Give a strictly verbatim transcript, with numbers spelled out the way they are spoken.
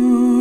you.